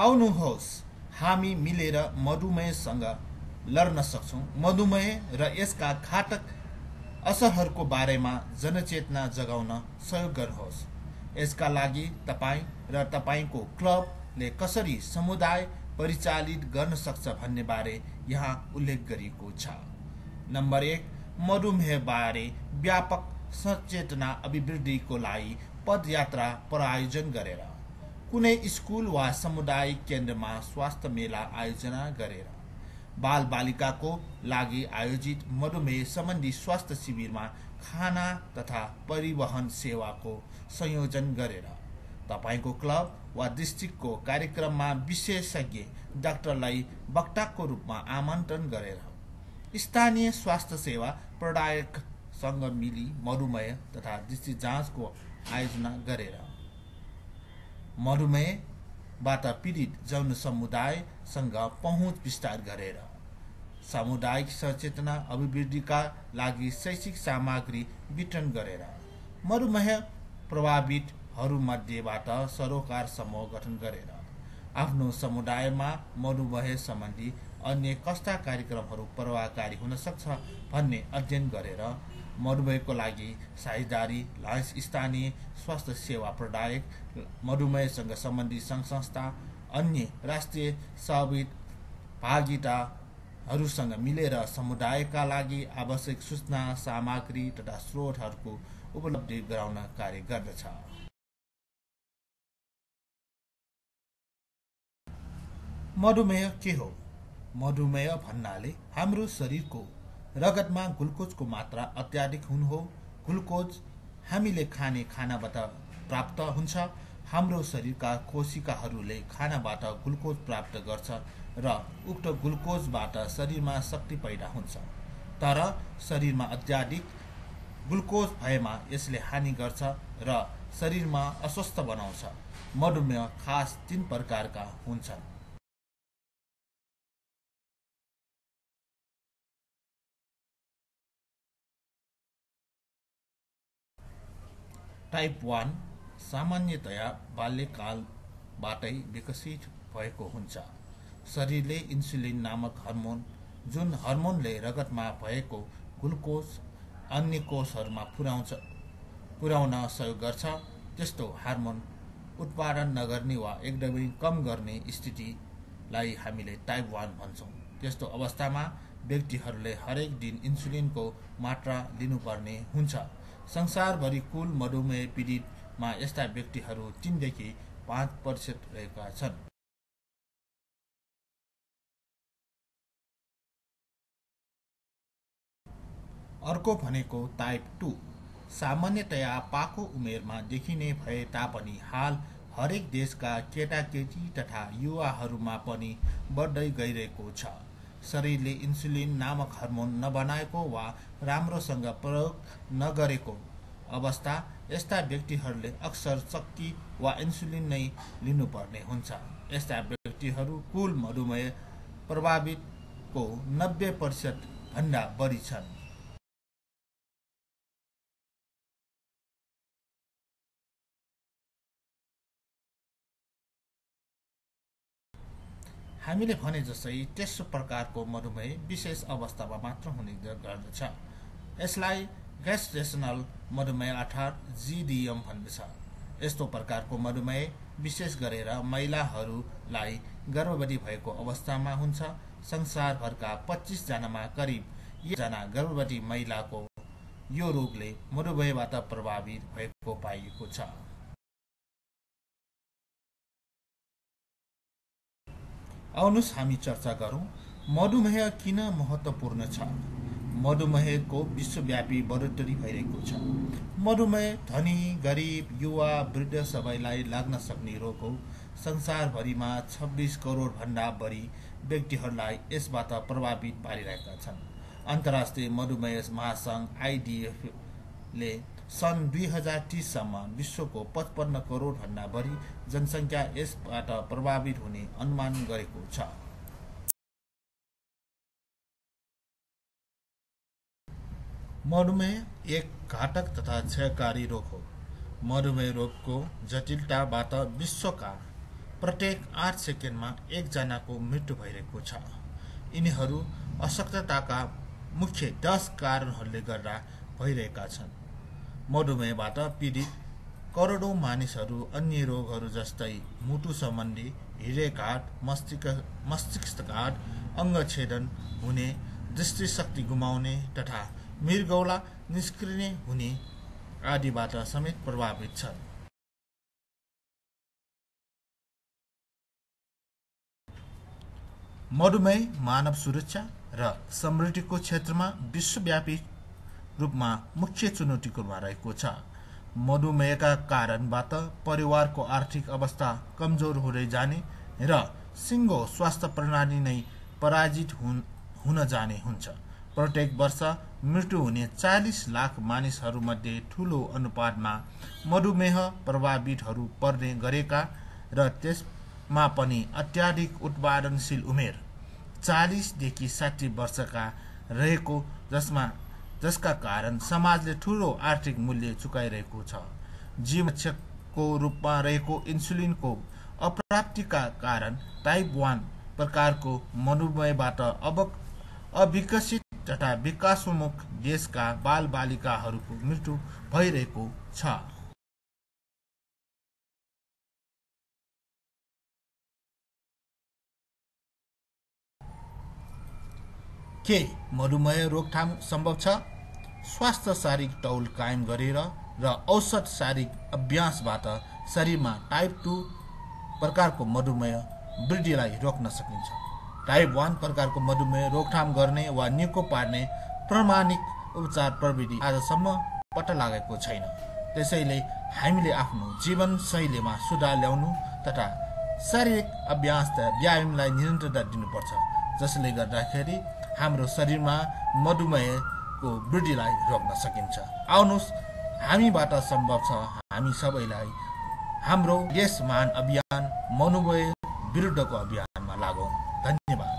आउनुहोस् हामी मिलेर मधुमेहसँग लड्न सक्छौं। मधुमेह र यसका घातक असरहरूको बारेमा जनचेतना जगाउन सहयोग गर्नुहोस्। यसका लागि तपाई र तपाईको क्लबले कसरी समुदाय परिचालित गर्न सक्छ भन्ने बारे यहाँ उल्लेख गरिएको छ। नम्बर 1, मधुमेह बारे व्यापक सचेतना अभिवृद्धिको लागि पदयात्रा प्रायोजन गरेर, कुनै स्कुल वा सामुदायिक केन्द्रमा स्वास्थ्य मेला आयोजना गरेर, बाल बालिकाको लागि आयोजित मधुमेह सम्बन्धी स्वास्थ्य शिविरमा खाना तथा परिवहन सेवाको संयोजन गरेर, तपाईको क्लब वा डिस्ट्रिक्टको कार्यक्रममा विशेषज्ञ डाक्टरलाई वक्ताको रूपमा आमन्त्रण गरेर, स्थानीय स्वास्थ्य सेवा प्रदायकसँग मिली मधुमेह तथा दृष्टि जाँचको आयोजना गरेर, मधुमेहबाट पीडित जन समुदायसँग पहुँच विस्तार गरेर, सामुदायिक सचेतना अभिवृद्धिका लागि शैक्षिक सामग्री वितरण गरेर, मधुमेह प्रभावितहरूमध्येबाट सरोकार समूह गठन गरेर, आफ्नो समुदायमा मधुमेह सम्बन्धी अन्य कस्ता कार्यक्रमहरू प्रभावकारी हुन सक्छ भन्ने अध्ययन गरेर, मधुमेहको लागि साझेदारी लायस स्थानीय स्वास्थ्य सेवा प्रदायक, मधुमेहसँग सम्बन्धित सङ्घ संस्था, अन्य राष्ट्रिय सहभागीताहरूसँग मिलेर समुदायका लागि आवश्यक सूचना सामग्री तथा स्रोतहरूको उपलब्धि गराउन कार्य गर्दछ। मधुमेह के हो? मधुमेह भन्नाले हाम्रो शरीरको रगतमा ग्लुकोजको मात्रा अत्याधिक हुनु हो। ग्लुकोज हामीले खाने खानाबाट प्राप्त हुन्छ। हाम्रो शरीरका कोशिकाहरूले खानाबाट ग्लुकोज प्राप्त गर्छ र उक्त ग्लुकोजबाट शरीरमा शक्ति पैदा हुन्छ, तर शरीरमा अत्याधिक ग्लुकोज भएमा यसले हानि गर्छ र शरीरमा अस्वस्थ बनाउँछ। मधुमेह खास 3 प्रकारका हुन्छन्। टाइप 1 सामान्यतया बाल्यकालबाटै विकसित भएको हुन्छ। शरीरले इन्सुलिन नामक हर्मोन, जुन हर्मोनले रगतमा भएको ग्लुकोज अन्य कोषहरूमा पुर्याउन सहयोग गर्छ, त्यस्तो हार्मोन उत्पादन नगर्ने वा एकदमै कम गर्ने स्थितिलाई हामीले टाइप 1 भन्छौँ। त्यस्तो अवस्थामा व्यक्तिहरूले हरेक दिन इन्सुलिनको मात्रा लिनुपर्ने हुन्छ। संसारभरि कुल मधुमेह पीडितमा यस्ता व्यक्तिहरू 3 देखि 5% रहेका छन्। अर्को भनेको टाइप 2, सामान्यतया पाको उमेरमा देखिने भए तापनि हाल हरेक देशका केटाकेटी तथा युवाहरूमा पनि बढ्दै गइरहेको छ। शरीरले इन्सुलिन नामक हर्मोन नबनाएको वा राम्रोसँग प्रयोग नगरेको अवस्था यस्ता व्यक्तिहरूले अक्सर चक्की वा इन्सुलिन नै लिनुपर्ने हुन्छ। यस्ता व्यक्तिहरू कुल मधुमेह प्रभावितको 90% भन्दा बढी छन्। हामीले भने जसै त्यस्तो प्रकारको मधुमेह विशेष अवस्थामा मात्र हुने गर्दछ। यसलाई ग्यास्ट्रेसनल मधुमेह अर्थात् GDM भनिन्छ। यस्तो प्रकारको मधुमेह विशेष गरेर महिलाहरूलाई गर्भवती भएको अवस्थामा हुन्छ। संसारभरका 25 जनामा करिब 1 जना गर्भवती महिलाको यो रोगले मधुमेहबाट प्रभावित भएको पाइएको छ। आउनुहोस् हामी चर्चा गरौँ, मधुमेह किन महत्त्वपूर्ण छ। मधुमेहको विश्वव्यापी बढोत्तरी भइरहेको छ। मधुमेह धनी, गरिब, युवा, वृद्ध सबैलाई लाग्न सक्ने रोग हो। संसारभरिमा 26 करोड भन्दा बढी व्यक्तिहरूलाई यसबाट प्रभावित पारिरहेका छन्। अन्तर्राष्ट्रिय मधुमेह महासङ्घ IDF ले सन् 2030 सम्म विश्वको 55 करोड भन्दा बढी जनसङ्ख्या यसबाट प्रभावित हुने अनुमान गरेको छ। मधुमेह एक घातक तथा क्षयकारी रोग हो। मधुमेह रोगको जटिलताबाट विश्वका प्रत्येक 8 सेकेंड में एकजना को मृत्यु भइरहेको छ। यिनीहरू अशक्तताका मुख्य 10 कारणहरूले गर्दा भइरहेका छन्। मधुमेहबाट पीडित करोडौं मानिसहरू अन्य रोगहरू जस्तै मुटु सम्बन्धी, हृदयघात, मस्तिष्कघात, अङ्गछेदन हुने, दृष्टिशक्ति गुमाउने तथा मृगौला निष्क्रिय हुने आदिबाट समेत प्रभावित छन्। मधुमेह मानव सुरक्षा र समृद्धिको क्षेत्रमा विश्वव्यापी रूपमा मुख्य चुनौतीकोमा रहेको छ। मधुमेहका कारणबाट परिवारको आर्थिक अवस्था कमजोर हुँदै जाने र सिङ्गो स्वास्थ्य प्रणाली नै पराजित हुन जाने हुन्छ। प्रत्येक वर्ष मृत्यु हुने 40 लाख मानिसहरूमध्ये ठूलो अनुपातमा मधुमेह प्रभावितहरू पर्ने गरेका र त्यसमा पनि अत्याधिक उत्पादनशील उमेर 40 देखि 60 वर्षका रहेको जसका कारण समाजले ठूलो आर्थिक मूल्य चुकाइरहेको छ। जीवरक्षकको रूपमा रहेको इन्सुलिनको अप्राप्तिका कारण टाइप 1 प्रकारको मधुमेहबाट अविकसित तथा विकासोन्मुख देशका बालबालिकाहरूको मृत्यु भइरहेको छ। के मधुमेह रोकथाम सम्भव छ? स्वास्थ्य शारीरिक तौल कायम गरेर र औषध शारीरिक अभ्यासबाट शरीरमा टाइप 2 प्रकारको मधुमेह वृद्धिलाई रोक्न सकिन्छ। टाइप 1 प्रकारको मधुमेह रोकथाम गर्ने वा निको पार्ने प्रमाणित उपचार प्रविधि आजसम्म पत्ता लागेको छैन। त्यसैले हामीले आफ्नो जीवनशैलीमा सुधार ल्याउनु तथा शारीरिक अभ्यास र व्यायामलाई निरन्तरता दिनुपर्छ, जसले गर्दाखेरि हाम्रो शरीरमा मधुमेहको वृद्धिलाई रोक्न सकिन्छ। आउनुहोस्, हामीबाट सम्भव छ। हामी सबैलाई हाम्रो यस महान अभियान मधुमेह विरुद्धको अभियानमा लागौँ। धन्यवाद।